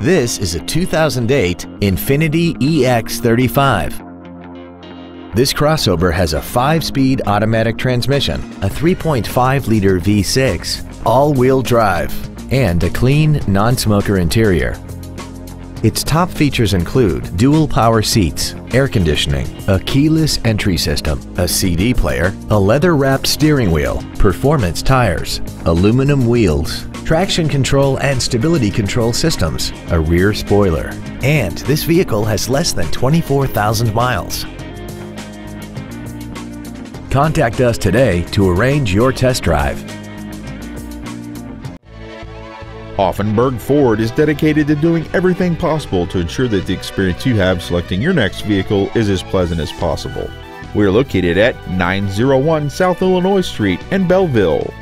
This is a 2008 Infiniti EX35. This crossover has a 5-speed automatic transmission, a 3.5-liter V6, all-wheel drive, and a clean, non-smoker interior. Its top features include dual power seats, air conditioning, a keyless entry system, a CD player, a leather-wrapped steering wheel, performance tires, aluminum wheels, traction control and stability control systems, a rear spoiler, and this vehicle has less than 24,000 miles. Contact us today to arrange your test drive. Auffenberg Ford is dedicated to doing everything possible to ensure that the experience you have selecting your next vehicle is as pleasant as possible. We are located at 901 South Illinois Street in Belleville.